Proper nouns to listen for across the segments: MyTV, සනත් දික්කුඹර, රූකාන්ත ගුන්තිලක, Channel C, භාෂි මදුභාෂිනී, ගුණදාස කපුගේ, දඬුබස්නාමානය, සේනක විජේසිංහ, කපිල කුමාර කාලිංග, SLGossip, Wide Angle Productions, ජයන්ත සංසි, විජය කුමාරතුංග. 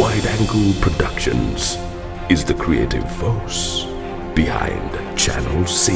Wide Angle Productions is the creative force behind Channel C.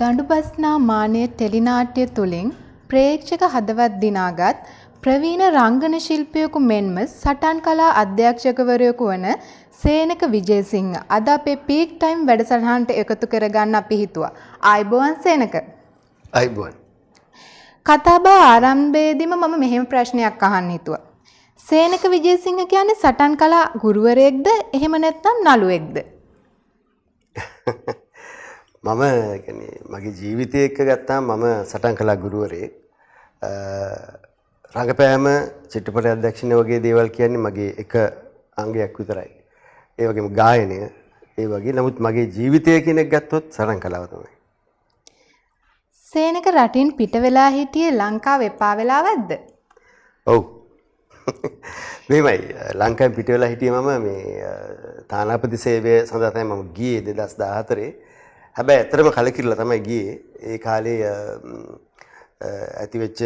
දඬුබස්නාමානය ටෙලිනාට්‍ය තුලින් ප්‍රේක්ෂක හදවත් දිනාගත් ප්‍රවීණ රංගන ශිල්පියෙකු මෙන්ම සටන් කලා අධ්‍යක්ෂකවරයෙකු වන සේනක විජේසිංහ අද අපේ පීක් ටයිම් වැඩසටහනට එකතු කරගන්න අපි හිතුවා. ආයිබෝන් සේනක. ආයිබෝන්. කතාබහ ආරම්භයේදීම මම මෙහෙම ප්‍රශ්නයක් අහන්න හිතුවා. සේනක විජේසිංහ කියන්නේ සටන් කලා ගුරුවරයෙක්ද එහෙම නැත්නම් නළුවෙක්ද? මම කියන්නේ මගේ ජීවිතය එක්ක ගත්තාම මම සටන් කලා ගුරුවරයෙක්. රඟපෑම චිත්‍රපට අධ්‍යක්ෂණය වගේ දේවල් කියන්නේ මගේ එක අංගයක් විතරයි. ඒ වගේම ගායනය ඒ වගේ. නමුත් මගේ ජීවිතය කෙනෙක් ගත්තොත් සටන් කලාව තමයි. සේනක රටින් පිට වෙලා හිටියේ ලංකාව එපා වෙලාවක්ද? ඔව්. මේමයි ලංකාවෙන් පිට වෙලා හිටියේ මම මේ තානාපති සේවය සඳහා තමයි මම ගියේ 2014. හැබැයි ඇත්තටම කලකිරලා තමයි ගියේ. ඒ කාලේ ඇතිවෙච්ච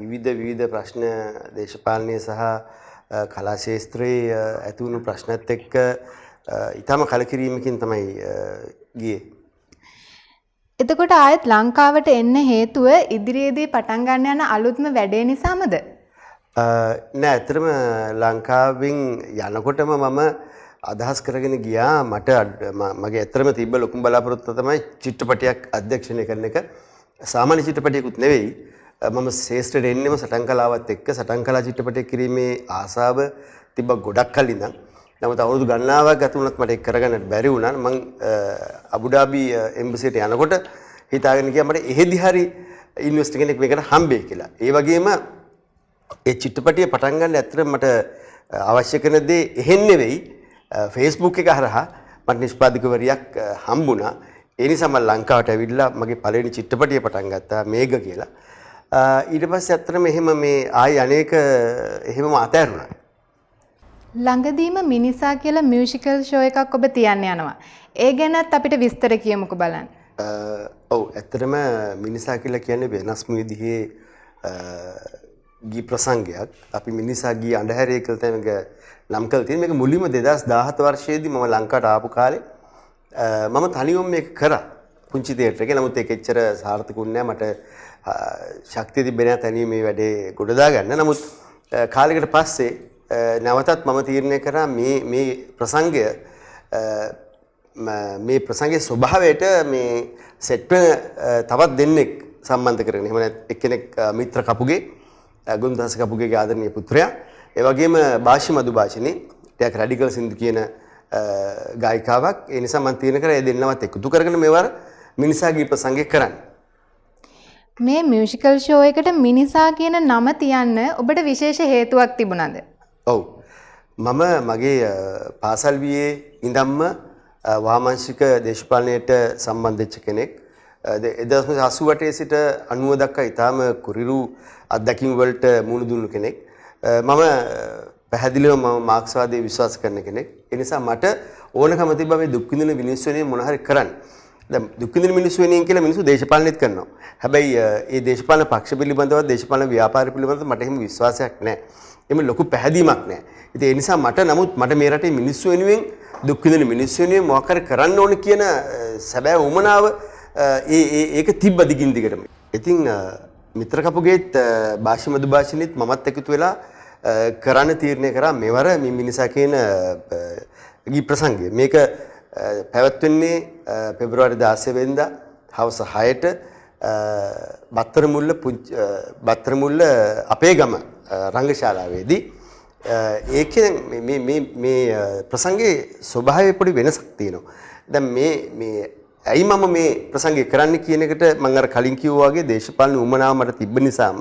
විවිධ ප්‍රශ්න දේශපාලනය සහ කලා ශේත්‍රයේ ඇති වුණු ප්‍රශ්නත් එක්ක ඊටම කලකිරීමකින් තමයි ගියේ. එතකොට ආයෙත් ලංකාවට එන්න හේතුව ඉදිරියේදී පටන් ගන්න යන අලුත්ම වැඩේ නිසාමද? නෑ, ඇත්තටම ලංකාවෙන් යනකොටම මම අදහස් කරගෙන ගියා. මට මගේ ඇත්තටම තිබ්බ ලොකුම බලාපොරොත්තුව තමයි චිත්‍රපටයක් අධ්‍යක්ෂණය කරන එක. සාමාන්‍ය චිත්‍රපටයකුත් නෙවෙයි. මම ශේෂ්ඨට එන්නෙම සටන් කලාවත් එක්ක සටන් කලා චිත්‍රපටයක් කිරීමේ ආසාව තිබ්බා ගොඩක් කල ඉඳන්. නමුත් අවුරුදු ගණනාවක් ගත වුණත් මට ඒක කරගන්න බැරි වුණා. මම අබුඩාබි එම්බසියට යනකොට හිතාගෙන ගියා මට එහෙදි හරි ඉන්වෙස්ටර් කෙනෙක් මේකට හම්බෙයි කියලා. ඒ වගේම ඒ චිත්‍රපටිය පටන් ගන්න ඇත්තටම මට අවශ්‍ය කරන දේ එහෙන් නෙවෙයි, Facebook එක හරහා මට නිෂ්පාදකවරියක් හම්බුණා. ඒ නිසා මම ලංකාවට ඇවිල්ලා මගේ පළවෙනි චිත්‍රපටිය පටන් ගත්තා මේක කියලා. ඊට පස්සේ ඇත්තටම එහෙම මේ ආයි අනේක එහෙමම අතහැරුණා. ළඟදීම මිනිසා කියලා මියුසිකල් ෂෝ එකක් ඔබ තියන්න යනවා. ඒ ගැනත් අපිට විස්තර කියමුකෝ බලන්න. ඔව්, ඇත්තටම මිනිසා කියලා කියන්නේ වෙනස්ම විදිහේ ගී ප්‍රසංගයක්. අපි මිනිසා ගී අඳුරේ කියලා තමයි නම් කළ තියෙන්නේ. මේක මුලින්ම 2017 වර්ෂයේදී මම ලංකාවට ආපු කාලේ මම තනියම මේක කරා පුංචි තියටර් එකේ. නමුත් ඒක එච්චර සාර්ථකුන්නේ නැහැ. මට ශක්තිය තිබෙන්නේ නැහැ තනියම මේ වැඩේ ගොඩදා ගන්න. නමුත් කාලයකට පස්සේ නැවතත් මම තීරණය කරා මේ ප්‍රසංගයේ ස්වභාවයට මේ සෙට් වෙන තවත් දෙන්නෙක් සම්බන්ධ කරගෙන. එහෙම නැත්නම් එක්කෙනෙක් මිත්‍ර කපුගේ, ගුණදාස කපුගේ ආදරණීය පුත්‍රයා, ඒ වගේම භාෂි මදුභාෂිනී, ටිකක් රැඩිකල් සින්දු කියන ගායිකාවක්. ඒ නිසා මම තීරණය කරා ඒ දෙන්නවත් එකතු කරගෙන මේවර මිනිසා ගී ප්‍රසංගයක් කරන්න. මේ මියුසිකල් ෂෝ එකට මිනිසා කියන නම තියන්න ඔබට විශේෂ හේතුවක් තිබුණාද? ඔව්. මම මගේ පාසල් වියේ ඉඳන්ම වාමාංශික දේශපාලනයට සම්බන්ධ වෙච්ච කෙනෙක්. 1988 සිට 90 දක්වා ඊටාම කුරිරු අත්දැකීම් වලට මුහුණ දුන්න කෙනෙක්. මම පැහැදිලිව මම මාක්ස්වාදයේ විශ්වාස කරන කෙනෙක්. ඒ නිසා මට ඕනකම තිබ්බා මේ දුක් විඳින මිනිස්සු වෙනුවෙන් මොන හරි කරන්න. දැන් දුක් විඳින මිනිස්සු වෙනුවෙන් කියලා මිනිස්සු දේශපාලනෙත් කරනවා. හැබැයි ඒ දේශපාලන පක්ෂ පිළිබඳව, දේශපාලන ව්‍යාපාර පිළිබඳව මට එහෙම විශ්වාසයක් නැහැ. එහෙම ලොකු පැහැදීමක් නැහැ. ඉතින් ඒ නිසා නමුත් මට මේ රටේ මිනිස්සු වෙනුවෙන්, දුක් විඳින මිනිස්සු වෙනුවෙන් මොකක් හරි කරන්න ඕන කියන සැබෑ උමනාව ඒක තිබ්බ දිගින් දිගටම. ඉතින් මිත්‍ර කපුගේත් භාෂි මදුභාෂිනීත් මමත් එකතු වෙලා කරන්න තීරණය කරා මෙවර මේ මිනිසා කියන ගී ප්‍රසංගය. මේක පැවැත්වෙන්නේ පෙබරවාරි 16 වෙනිදා හවස 6ට බත්තරමුල්ල අපේ ගම රංගශාලාවේදී. ඒකෙන් මේ ප්‍රසංගයේ ස්වභාවය පොඩි වෙනසක් තියෙනවා. දැන් මේ ඇයි මම මේ ප්‍රසංගය කරන්න කියන එකට මම අර කලින් කිව්වා වගේ දේශපාලන උමනාව මට තිබ්බ නිසාම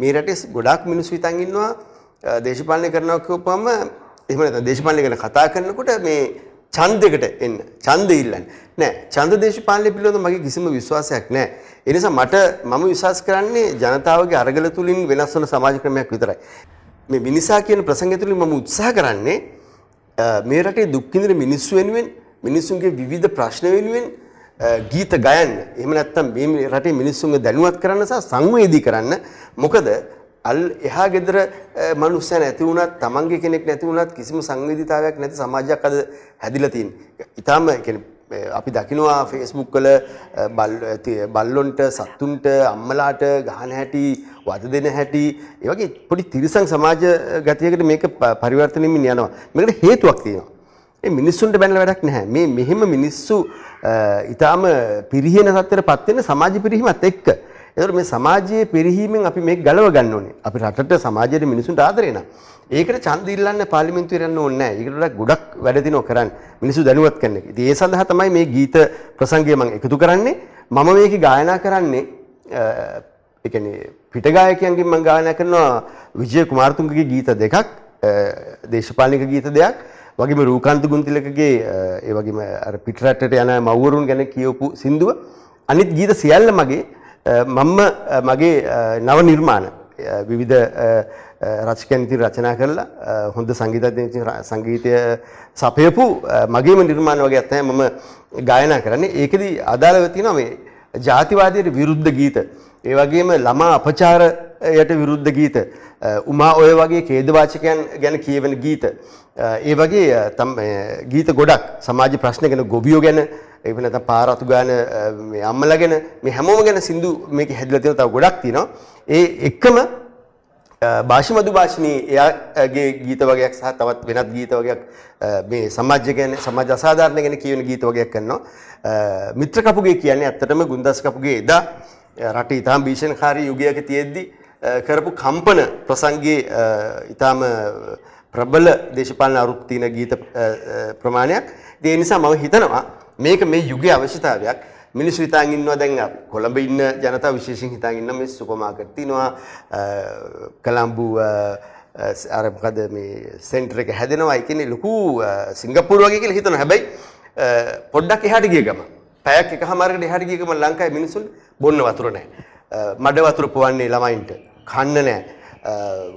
මේ රටේ ගොඩාක් මිනිස්සු හිතන් ඉන්නවා දේශපාලනය කරනවා කියපුවම, එහෙම නැත්නම් දේශපාලනය ගැන කතා කරනකොට මේ ඡන්දයකට එන්න, ඡන්දෙ ඉල්ලන්නේ නෑ. ඡන්ද දේශපාලනය පිළිබඳව මගේ කිසිම විශ්වාසයක් නෑ. ඒ නිසා මම විශ්වාස කරන්නේ ජනතාවගේ අරගල තුලින් වෙනස් වෙන සමාජ ක්‍රමයක් විතරයි. මේ මිනිසා කියන ප්‍රසංගය තුලින් මම උත්සාහ කරන්නේ මේ රටේ දුක් විඳින මිනිස්සු වෙනුවෙන්, මිනිසුන්ගේ විවිධ ප්‍රශ්න වෙනුවෙන් ගීත ගයන්න. එහෙම නැත්නම් මේ රටේ මිනිස්සුන්ගේ දැනුවත් කරන්න සහ සංවේදී කරන්න. මොකද අල් එහා ගෙදර මනුස්සය නැති වුණත් තමන්ගේ කෙනෙක් නැති වුණත් කිසිම සංවේදීතාවයක් නැති සමාජයක් අද හැදිලා තියෙනවා. ඊටාම කියන්නේ අපි දකිනවා Facebook වල බල්ලොන්ට සත්තුන්ට අම්මලාට ගහන හැටි වද දෙන හැටි ඒ වගේ පොඩි තිරසං සමාජ ගතියකට මේක පරිවර්තනෙම යනවා. මේකට හේතුවක් තියෙනවා. මේ මිනිස්සුන්ට බැනලා වැඩක් නැහැ. මේ මෙහෙම මිනිස්සු ඊටාම පිරිහෙන තත්ත්වයටපත් වෙන සමාජ පිරිහීමත් එක්ක ඒතර මේ සමාජයේ පරිහිමෙන් අපි මේක ගලව ගන්න ඕනේ. අපි රටට සමාජයේ මිනිසුන්ට ආදරේ නා. ඒකට ඡන්ද ඉල්ලන්න පාර්ලිමේන්තුවේ යන්න ඕනේ නැහැ. ඒකට වඩා ගොඩක් වැඩ දිනව කරන්න. මිනිසු දැනුවත් කරන එක. ඉතින් ඒ සඳහා තමයි මේ ගීත ප්‍රසංගය මම එකතු කරන්නේ. මම මේක ගායනා කරන්නේ ඒ කියන්නේ පිට ගායකයන්ගෙන් මම ගායනා කරනවා විජය කුමාරතුංගගේ ගීත දෙකක්, දේශපාලනික ගීත දෙකක්. වගේම රූකාන්ත ගුන්තිලකගේ ඒ වගේම අර පිට රටට යන මව්වරුන් ගැන කියවපු සින්දුව. අනිත් ගීත සියල්ල මගේ මම මගේ නව නිර්මාණ විවිධ රචකයන් විසින් රචනා කරලා හොඳ සංගීතඥයන් සංගීතය සපයපු මගේම නිර්මාණ වගේ තමයි මම ගායනා කරන්නේ. ඒකෙදි අදාළව තියෙනවා මේ ජාතිවාදයට විරුද්ධ ගීත, ඒ වගේම ළමා අපචාරයට විරුද්ධ ගීත, උමා ඔය වගේ ඛේදවාචකයන් ගැන කියවෙන ගීත, ඒ වගේ ගීත ගොඩක් සමාජ ප්‍රශ්න ගැන, ගොවියෝ ගැන, ඒ වෙනත පාරතු ගාන මේ අම්මලා ගැන, මේ හැමෝම ගැන සින්දු මේක හැදලා තියෙනවා. තව ගොඩක් තියෙනවා. ඒ එකම බාෂිමදු බාෂිනී එයාගේ ගීත වගේක් සහ තවත් වෙනත් ගීත වගේක් මේ සමාජය ගැන, සමාජ අසාධාරණ ගැන කියවෙන ගීත වගේක් කරනවා. මිත්‍ර කපුගේ කියන්නේ ඇත්තටම ගුණදාස කපුගේ එදා රටේ ඉතාම භීෂණකාරී යුගයක තියෙද්දි කරපු කම්පන ප්‍රසංගයේ ඉතාම ප්‍රබල දේශපාලන අරුත් තියෙන ගීත ප්‍රමාණයක්. ඒ නිසා මම හිතනවා මේක මේ යුගයේ අවශ්‍යතාවයක්. මිනිස්සු හිතාගෙන ඉන්නවා දැන් අපි කොළඹ ඉන්න ජනතාව විශේෂයෙන් හිතාගෙන ඉන්න මේ සුපර් මාකට් තියෙනවා, කොළඹ අර මොකද මේ සෙන්ටර් එක හැදෙනවා, ඒ කියන්නේ ලොකු සිංගප්පූරු වගේ කියලා හිතනවා. හැබැයි පොඩ්ඩක් එහාට ගිය ගමන් පැයක් එකමාරකට එහාට ගිය ගමන් ලංකාවේ මිනිස්සුන් බොන්න වතුර නැහැ, මඩ වතුර පොවන්නේ ළමයින්ට, කන්න නැහැ,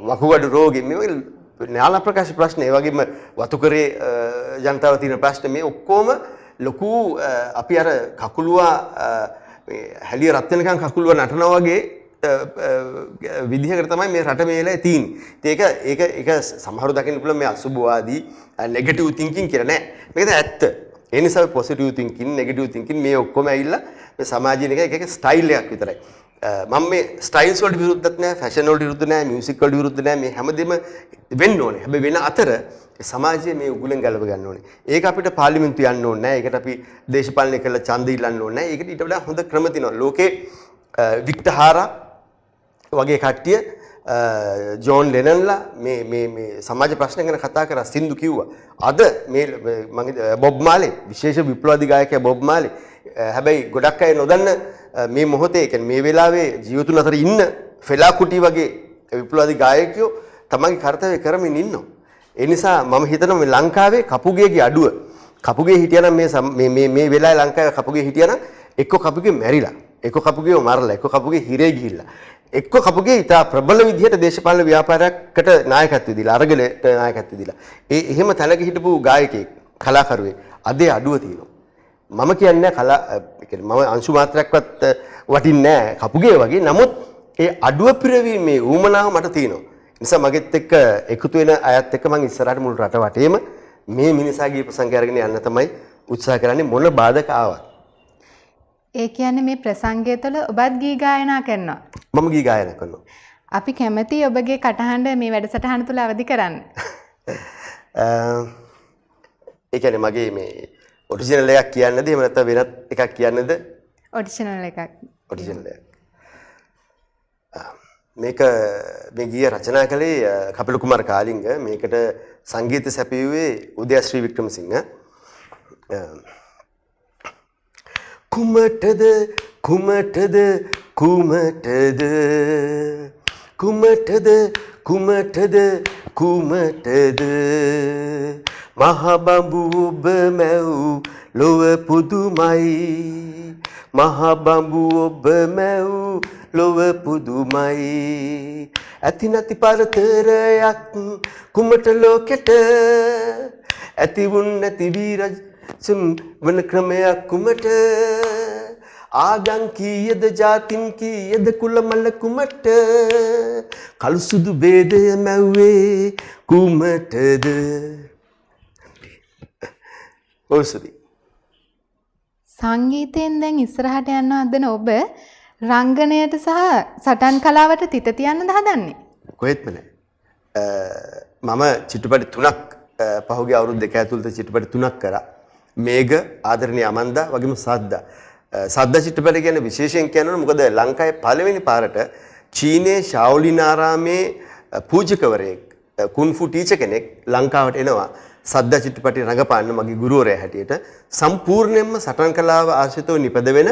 වකුගඩු රෝගී, මේ වගේ නාන ප්‍රකාශ ප්‍රශ්න, ඒ වගේම වතුකරේ ජනතාව තියෙන ප්‍රශ්න, මේ ඔක්කොම ලොකු අපි අර කකුලුවා මේ හැලිය රත් වෙනකන් කකුලුවා නටනවා වගේ විදිහකට තමයි මේ රට මේ වෙලාවේ තියෙන්නේ. ඉතින් ඒක සමහරව දකින්න පුළුවන් මේ අසුබවාදී නෙගටිව් තින්කින් කියලා නෑ. මේක ඇත්ත. ඒ නිසා පොසිටිව් තින්කින්, නෙගටිව් තින්කින් මේ ඔක්කොම ඇවිල්ලා මේ සමාජයේ එක ස්ටයිල් එකක් විතරයි. මම මේ ස්ටයිල්ස් වලට විරුද්ධත් නැහැ, ෆැෂන් වලට විරුද්ධ නැහැ, මියුසික් වලට විරුද්ධ නැහැ. මේ හැමදෙම වෙන්න ඕනේ. හැබැයි වෙන අතර සමාජයේ මේ උගුලෙන් ගලව ගන්න ඕනේ. ඒක අපිට පාර්ලිමේන්තු යන්න ඕනේ නැහැ. ඒකට අපි දේශපාලනය කරලා ඡන්ද ඉල්ලන්න ඕනේ නැහැ. ඒකට ඊට වඩා හොඳ ක්‍රම තියෙනවා. ලෝකේ වික්ටර් හාරා වගේ කට්ටිය, ජෝන් ලෙනන්ලා මේ සමාජ ප්‍රශ්න ගැන කතා කරලා සින්දු කිව්වා. අද මේ මගේ බොබ් මාලේ, විශේෂ විප්ලවීය ගායකයා බොබ් මාලේ, හැබැයි ගොඩක් අය නොදන්න මේ මොහොතේ කියන්නේ මේ වෙලාවේ ජීවතුන් අතර ඉන්න ෆෙලා කුටි වගේ විප්ලවීය ගායකයෝ තමන්ගේ කාර්යය කරමින් ඉන්නවා. ඒ නිසා මම හිතනවා මේ ලංකාවේ කපුගේගේ අඩුව, කපුගේ හිටියනම් මේ වෙලාවේ ලංකාවේ කපුගේ හිටියනම් එක්ක කපුගේ මැරිලා, එක්ක කපුගේ මරලා, එක්ක කපුගේ හිරේ ගිහිල්ලා, එක්ක කපුගේ ඉතා ප්‍රබල විදිහට දේශපාලන ව්‍යාපාරයකට නායකත්වය දීලා, අරගලයට නායකත්වය දීලා, ඒ එහෙම තැනක හිටපු ගායකයෙක්, කලාකරුවෙක් අදේ අඩුව තියෙනවා. මම කියන්නේ කලා කියන්නේ මම අංශු මාත්‍රයක්වත් වටින්නේ නැහැ කපුගේ වගේ. නමුත් ඒ අඩුව පිරවීමේ ඌමනාව මට තියෙනවා. නිසා මගෙත් එක්ක එකතු වෙන අයත් එක්ක මම ඉස්සරහට මුළු රට වටේම මේ මිනිසාගේ ප්‍රසංගය අරගෙන යන්න තමයි උත්සාහ කරන්නේ, මොන බාධක ආවත්. ඒ කියන්නේ මේ ප්‍රසංගය තුළ ඔබත් ගී ගායනා කරනවා? මම ගී ගායනා කරනවා. අපි කැමැති ඔබගේ කටහඬ මේ වැඩසටහන තුළ අවදි කරන්න. ඒ කියන්නේ මගේ මේ ඔරිජිනල් එකක් කියන්නද එහෙම නැත්නම් වෙනත් එකක් කියන්නද? ඔරිජිනල් එකක්. ඔරිජිනල් එකක්. මේක මේ ගීය රචනා කළේ කපිල කුමාර කාලිංග. මේකට සංගීත සැපයුවේ උදයශ්‍රී වික්‍රමසිංහ. කුමටද කුමටද කුමටද කුමටද කුමටද කුමටද මහා බඹු ඔබ මැව් ලොව පුදුමයි, මහා බඹු ඔබ මැව් ලොව පුදුමයි, ඇති නැති පරතරයක් කුමට ලෝකෙට, ඇති වුන් නැති වීරජ සුන් වන ක්‍රමයක් කුමට, ආගම් කීයද ජාතිම් කීයද කුල මල කුමට කළු සුදු ભેදය මැව්වේ කුමටද ඔසුදි සංගීතයෙන් දැන් ඉස්සරහට යනවද ඔබ රංගනයට සහ සටන් කලාවට තිත තියන්නද හදන්නේ කොහෙත්ම නැහැ මම චිත්‍රපට තුනක් පහුගිය අවුරුදු දෙක ඇතුළත චිත්‍රපට තුනක් කරා මේක ආදරණීය අමන්දා වගේම සද්දා සද්දා චිත්‍රපට කියන්නේ විශේෂයෙන් කියනවා මොකද ලංකාවේ පළවෙනි පාරට චීනයේ ශාවලිනාරාමේ පූජකවරයෙක් කුන්ෆු ටීචර් කෙනෙක් ලංකාවට එනවා සද්දා චිත්‍රපටයේ රඟපාන්න මගේ ගුරුවරයා හැටියට සම්පූර්ණයෙන්ම සටන් කලාව ආශ්‍රිතව නිපද වෙන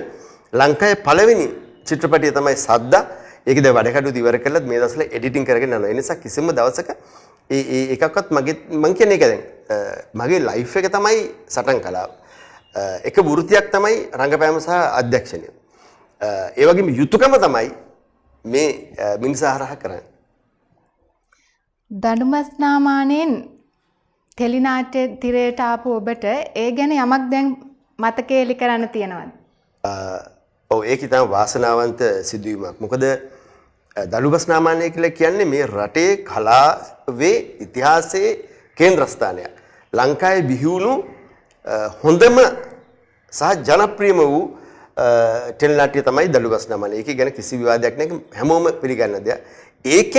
ලංකාවේ පළවෙනි චිත්‍රපටය තමයි සද්දා ඒකද වැඩ කටයුතු ඉවර කළත් මේ දවස්වල එඩිටින් කරගෙන යනවා ඒ නිසා කිසිම දවසක ඒ එකක්වත් මගේ මං කියන්නේ ඒක දැන් මගේ ලයිෆ් එක තමයි සටන් කලාව. එක වෘත්තියක් තමයි රංගපෑම සහ අධ්‍යක්ෂණය. ඒ වගේම යුතුයකම තමයි මේ මිනිසාහරහ කරන්නේ. දඬුමස්නාමානෙන් ටෙලි නාට්‍ය තිරයට ආපු ඔබට ඒ ගැන යමක් දැන් මතකයේ එලි කරන්න තියෙනවද? ඔව් ඒක ඉතින් වාසනාවන්ත සිදුවීමක්. මොකද දඬුමස්නාමානය කියලා කියන්නේ මේ රටේ කලාවේ ඉතිහාසයේ केंद्रस्थान लंकाय बिहूनु होंदम सह जनप्रियम टेलनाट्य तमय दंडुबस्नामान एक किसी विवाद हेमोम पिगनद्या एक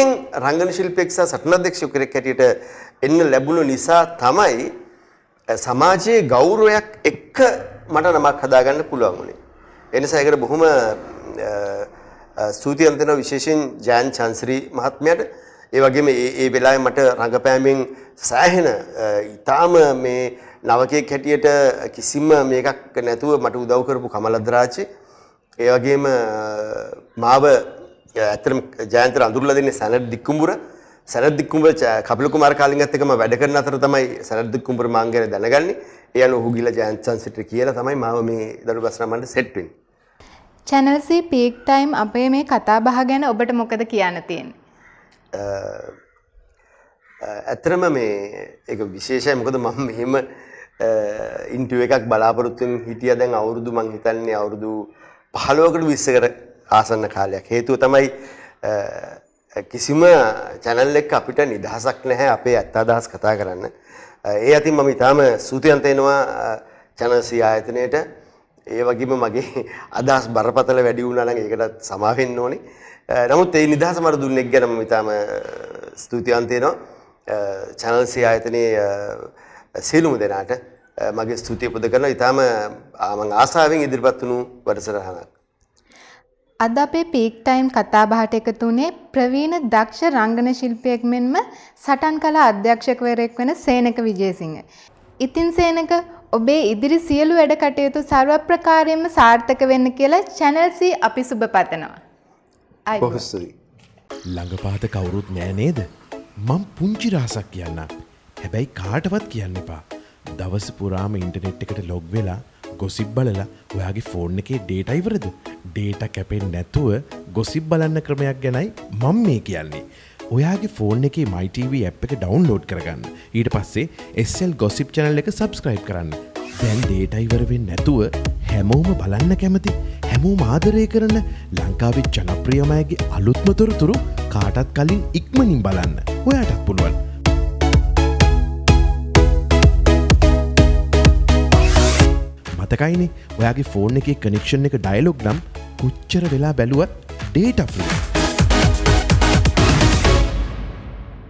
रंगनशिल्पेक्ष सटनाध्यक्ष क्रिकेट इन लबुनु निशा तमय समाजे गौरव एक् मट नमकदागन पुलवामुनि एन सा बहुम स्तुति अंतना विशेषण जैन चांसरी महात्म्या ඒ වගේම ඒ වෙලාවේ මට රංගපෑමෙන් සෑහෙන ඊටාම මේ නවකයෙක් හැටියට කිසිම මේකක් නැතුව මට උදව් කරපු කමලද්රාජේ ඒ වගේම මාව ඇත්තටම ජයන්තර අඳුරලා දෙන්නේ සනත් දික්කුඹර කපිල කුමාර කාලිංගත් එක්ක මම වැඩ කරන අතර තමයි සනත් දික්කුඹර මාංග ගැන දැනගන්නේ ඒ අනුව ඔහු ගිහලා ජයන්ත සංසිට කියලා තමයි මාව මේ දඬුබස්නාමන්ට සෙට් වෙන්නේ Channel C peak time අපේ මේ කතා බහ ගැන ඔබට මොකද කියන්න තියෙන්නේ ඇත්තටම මේ ඒක විශේෂයි මොකද මම මෙහෙම ඉන්ටර්විව් එකක් බලාපොරොත්තු වෙමින් හිටියා දැන් අවුරුදු මං හිතන්නේ අවුරුදු 15කට 20කට ආසන්න කාලයක් හේතුව තමයි කිසිම channel එකක අපිට නිදහසක් නැහැ අපේ ඇත්ත අදහස් කතා කරන්න ඒ අතින් මම ඊටාම සූතියන්ත වෙනවා channel C ආයතනයේට ඒ වගේම මගේ අදහස් බරපතල වැඩි වුණා නම් ඒකටත් සමා වෙන්න ඕනේ නමුත් ඒ නිදහස මට දුන්නේ ගැන මම ඉතාම ස්තුතිවන්ත වෙනවා channel C ආයතනයේ සීලුම දෙනාට මගේ ස්තුතිය පුද කරනවා ඉතාම මම ආසාවෙන් ඉදිරිපත් වුණු වැඩසටහනක් අද අපේ peak time කතා බහට එකතු වුණේ ප්‍රවීණ දක්ෂ රංගන ශිල්පියෙක් මෙන්ම සටන් කලා අධ්‍යක්ෂකවරයෙක් වෙන සේනක විජේසිංහ. ඉතින් සේනක ඔබේ ඉදිරි සියලු වැඩ කටයුතු ਸਰව ප්‍රකාරයෙන්ම සාර්ථක වෙන්න කියලා channel C අපි සුබ පතනවා. ළඟපාත කවුරුත් නෑ නේද මං පුංචි රහසක් කියන්න හැබැයි කාටවත් කියන්න එපා දවස පුරාම ඉන්ටර්නෙට් එකට ලොග් වෙලා ගොසිප් බලලා ඔයාගේ ෆෝන් එකේ ඩේටා ඉවරද ඩේටා කැපෙන්නේ නැතුව ගොසිප් බලන්න ක්‍රමයක් ගැනයි මම මේ කියන්නේ ඔයාගේ ෆෝන් එකේ MyTV app එක ඩවුන්ලෝඩ් කරගන්න ඊට පස්සේ SLGossip channel එක subscribe කරන්න දැන් ඩේටා ඉවර වෙන්නේ නැතුව හැමෝම බලන්න කැමති හැමෝම ආදරය කරන ලංකාවේ ජනප්‍රියමයගේ අලුත්ම තොරතුරු කාටත් කලින් ඉක්මනින් බලන්න ඔයාටත් පුළුවන් මතකයිනේ ඔයාගේ ෆෝන් එකේ කනෙක්ෂන් එක ඩයලොග් නම් කොච්චර වෙලා බැලුවත් ඩේටා ෆ්‍රී